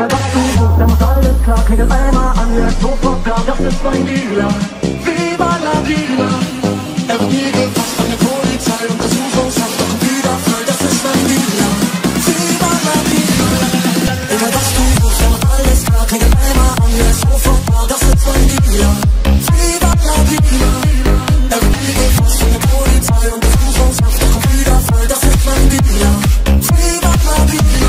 egal was du suchst, da muss alles klar. Krieg es einmal an, der ist hochvergabt, das ist mein Dealer. Viva la Vida. Er wird nie gefasst von der Polizei, Untersuchungshaft, doch kommt wieder frei, das ist mein Dealer. Viva la Vida. Egal was du suchst, da muss alles klar. Krieg es einmal an, der ist hochvergabt, das ist mein Dealer. Viva la Vida. Er wird nie gefasst von der Polizei, Untersuchungshaft, doch kommt wieder frei, das ist mein Dealer. Viva la Vida.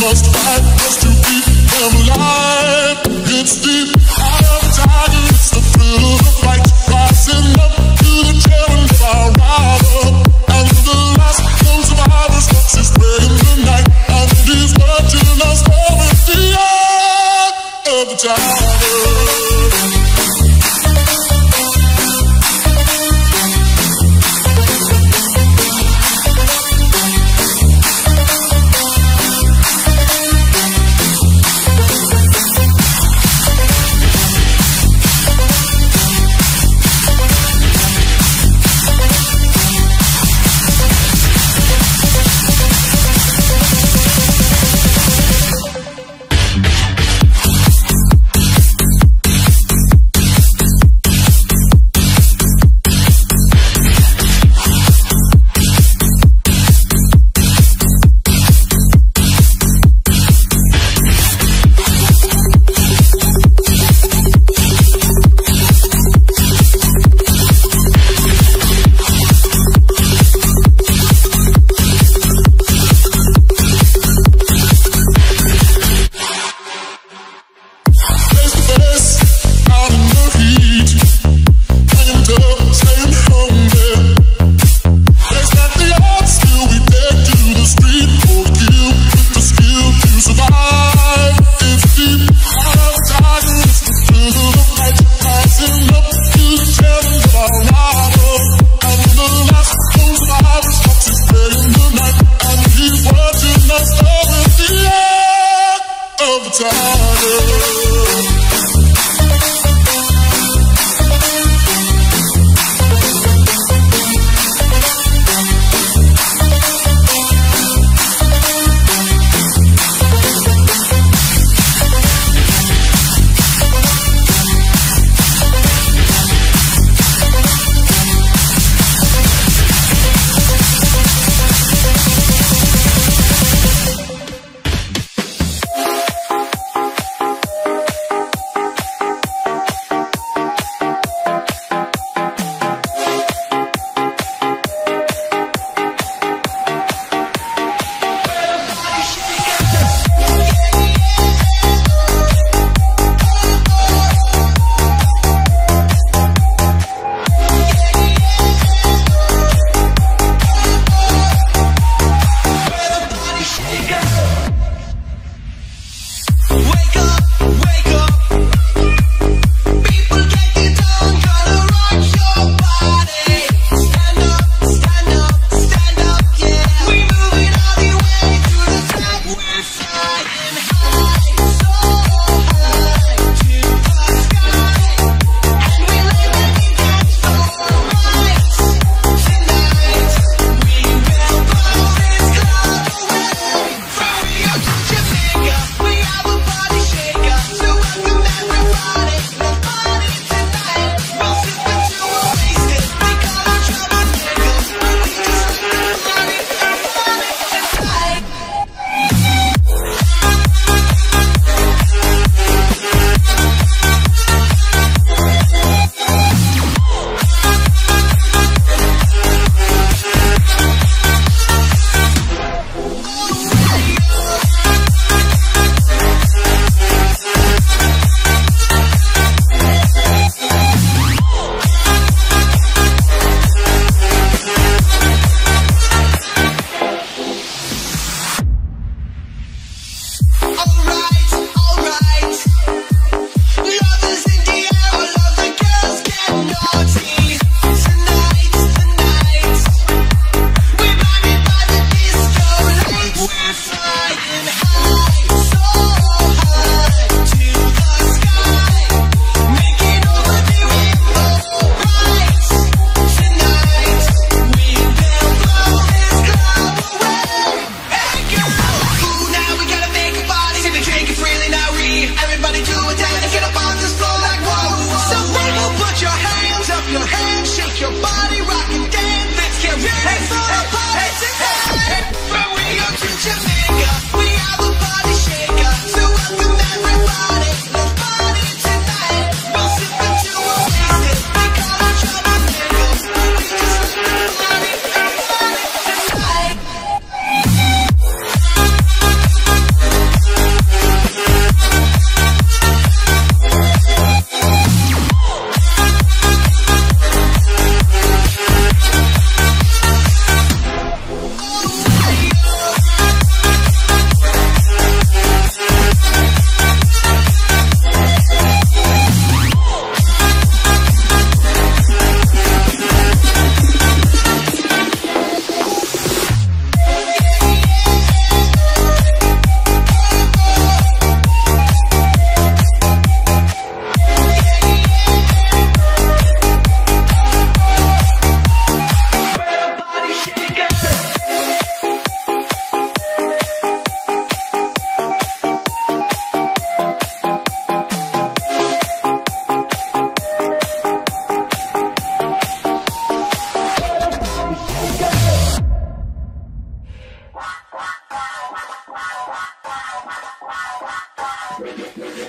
must fight just to keep them alive. It's the eye of the tiger, it's the thrill of the fight, rising up to the challenge of our rival. And the last known survivors, what's his bread in the night, and he's watching us over the eye of the tiger.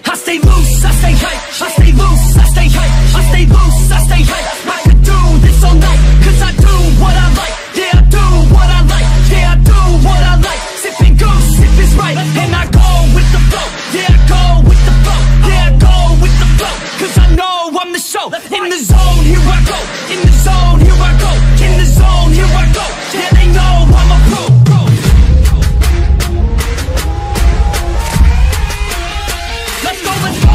I stay loose, I stay hype, I stay loose, I stay hype, I stay loose, I stay hype. I could do this all night, cause I do what I like. Yeah, I do what I like, yeah, I do what I like. Sipping goose, sip is right, and I go with the flow. Yeah, I go with the flow, yeah, I go with the flow. Cause I know I'm the show. In the zone, here I go. In the zone, here I go. In the zone, here I go. Yeah, they know I'm a pro. Let's go, let's go.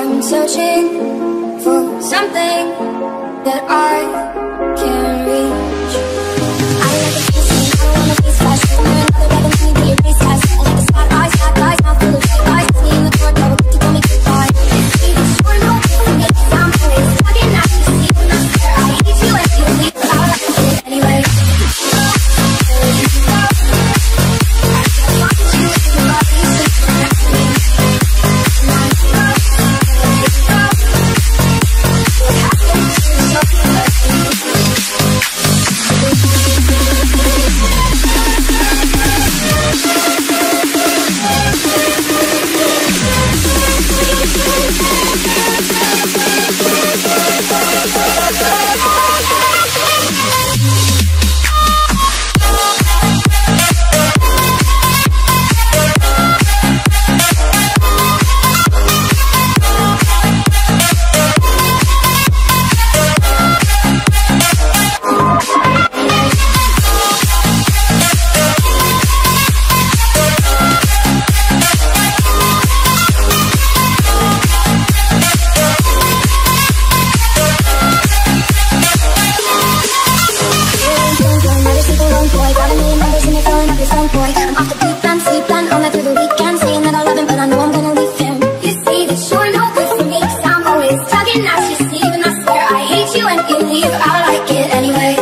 I'm searching for something that I can't reach. I like a piece of me, I don't want a piece flash. There's not another way than me to erase that. Sitting like a spot, eyes, black eyes, mouth full of fake eyes. Kiss me in the door, tell me to tell me goodbye. It's even short, no pain, maybe I'm always fucking not you, see when I'm there. I hate you and you leave, but I like it anyway.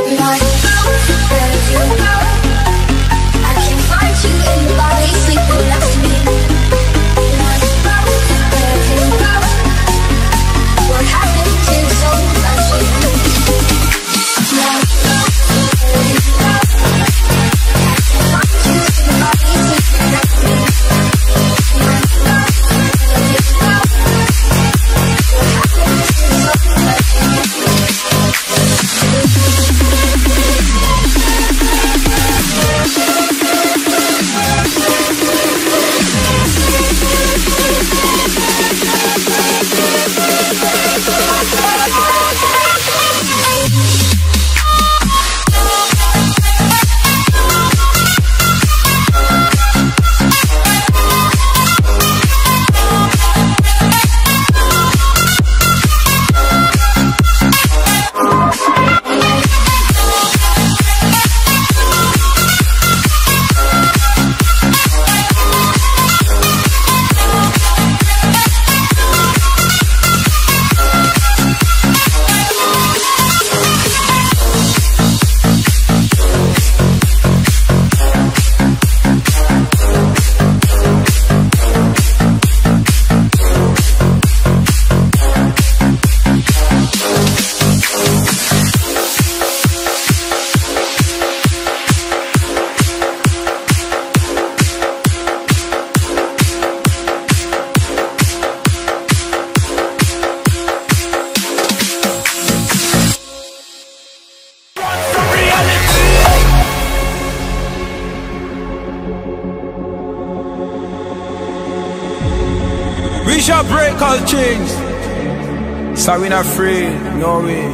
So we not free, no way.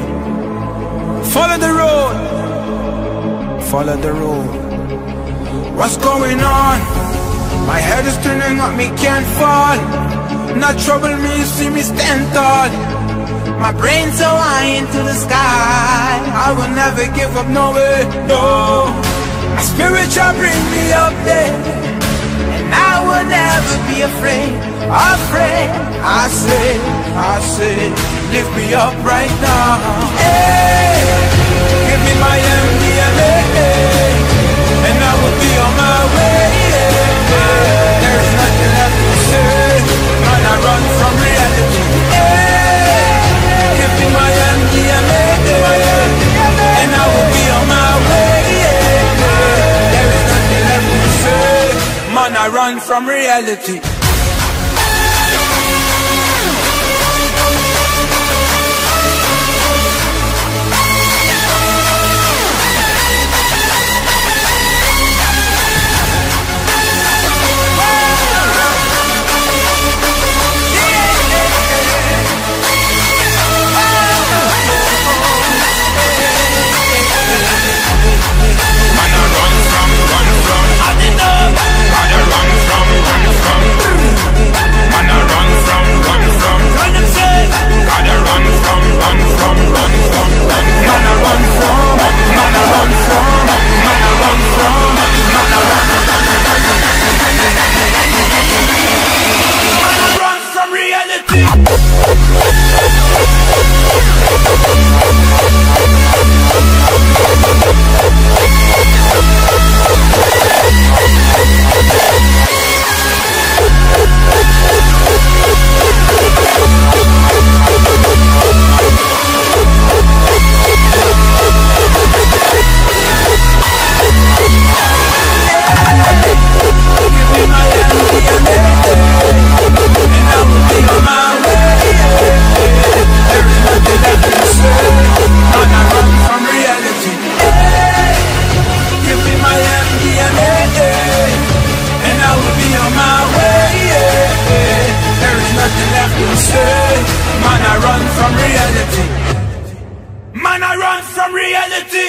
Follow the road, follow the road. What's going on? My head is turning up, me can't fall. Not trouble me, you see me stand tall. My brain so high into the sky. I will never give up, no way, no. My spirit shall bring me up there, and I will never be afraid. Afraid, I say, I say. Lift me up right now, hey, give me my MDMA, and I will be on my way, hey. There's nothing left to say, man, I run from reality, hey, give me my MDMA, and I will be on my way, hey. There's nothing left to say, man, I run from reality. Run from left no stay. Man, I run from reality. Man, I run from reality.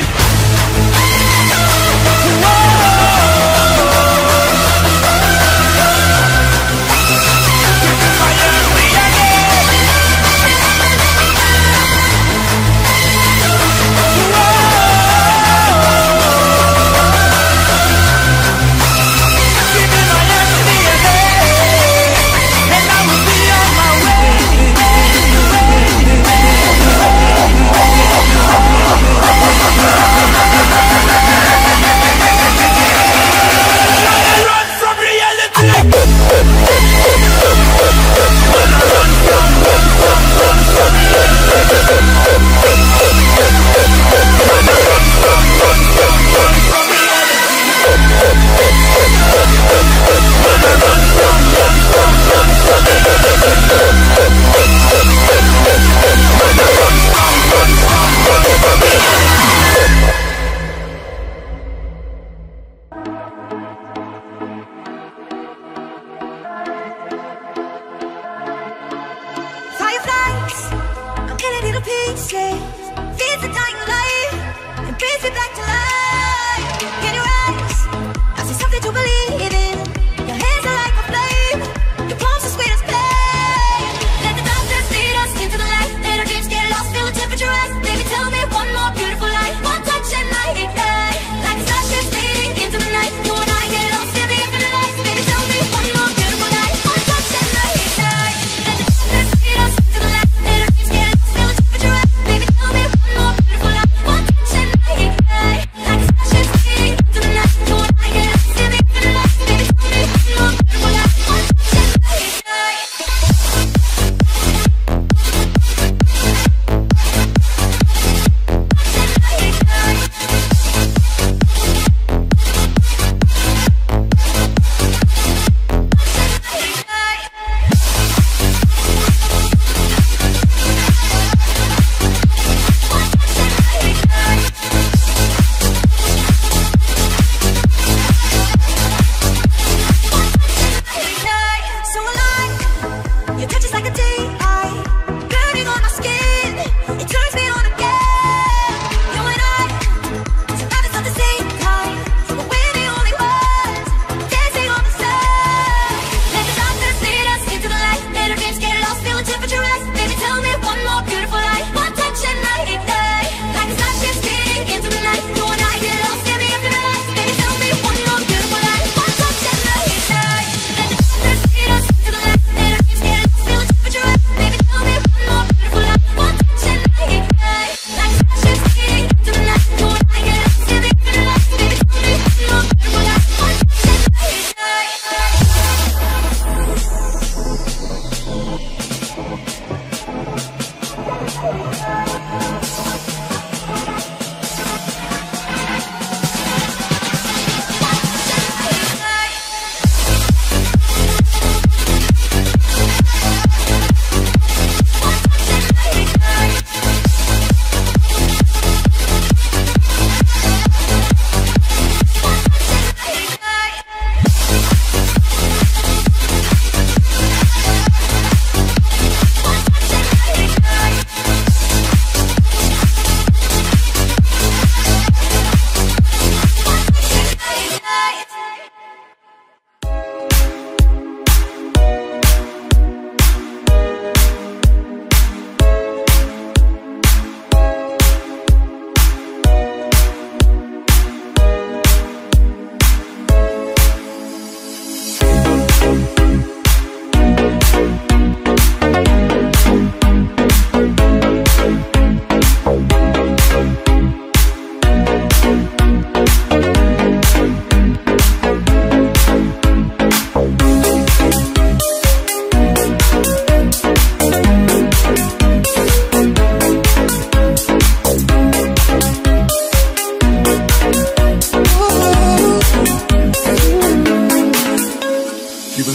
I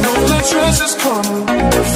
know that trust is coming.